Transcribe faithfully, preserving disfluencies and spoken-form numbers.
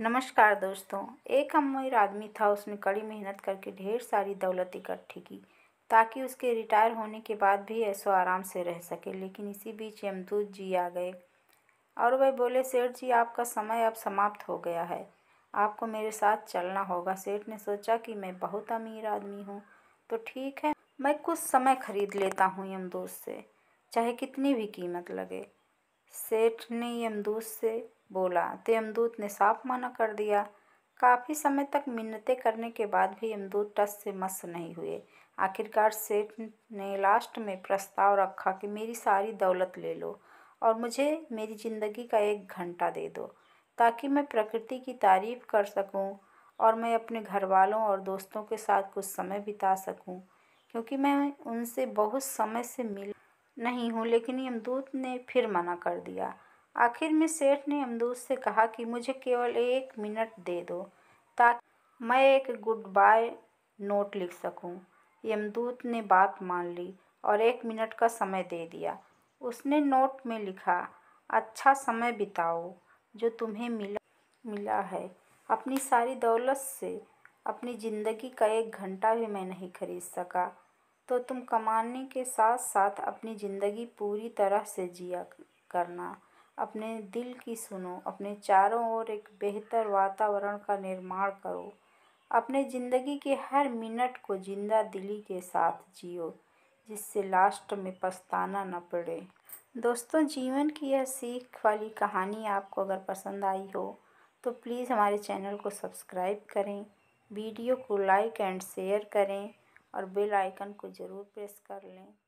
नमस्कार दोस्तों। एक अमीर आदमी था, उसने कड़ी मेहनत करके ढेर सारी दौलत इकट्ठी की ताकि उसके रिटायर होने के बाद भी ऐसो आराम से रह सके। लेकिन इसी बीच यमदूत जी आ गए और वह बोले, सेठ जी आपका समय अब समाप्त हो गया है, आपको मेरे साथ चलना होगा। सेठ ने सोचा कि मैं बहुत अमीर आदमी हूँ तो ठीक है, मैं कुछ समय खरीद लेता हूँ यमदूत से, चाहे कितनी भी कीमत लगे। सेठ ने यमदूत से बोला तो यमदूत ने साफ मना कर दिया। काफ़ी समय तक मिन्नतें करने के बाद भी यमदूत टस से मस नहीं हुए। आखिरकार सेठ ने लास्ट में प्रस्ताव रखा कि मेरी सारी दौलत ले लो और मुझे मेरी ज़िंदगी का एक घंटा दे दो ताकि मैं प्रकृति की तारीफ़ कर सकूं और मैं अपने घर वालों और दोस्तों के साथ कुछ समय बिता सकूं, क्योंकि मैं उनसे बहुत समय से मिल नहीं हूँ। लेकिन यमदूत ने फिर मना कर दिया। आखिर में सेठ ने यमदूत से कहा कि मुझे केवल एक मिनट दे दो ताकि मैं एक गुड बाय नोट लिख सकूं। यमदूत ने बात मान ली और एक मिनट का समय दे दिया। उसने नोट में लिखा, अच्छा समय बिताओ जो तुम्हें मिला मिला है, अपनी सारी दौलत से अपनी ज़िंदगी का एक घंटा भी मैं नहीं खरीद सका, तो तुम कमाने के साथ साथ अपनी ज़िंदगी पूरी तरह से जिया करना, अपने दिल की सुनो, अपने चारों ओर एक बेहतर वातावरण का निर्माण करो, अपने ज़िंदगी के हर मिनट को जिंदा दिली के साथ जियो जिससे लास्ट में पछताना न पड़े। दोस्तों, जीवन की यह सीख वाली कहानी आपको अगर पसंद आई हो तो प्लीज़ हमारे चैनल को सब्सक्राइब करें, वीडियो को लाइक एंड शेयर करें और बेल आइकन को ज़रूर प्रेस कर लें।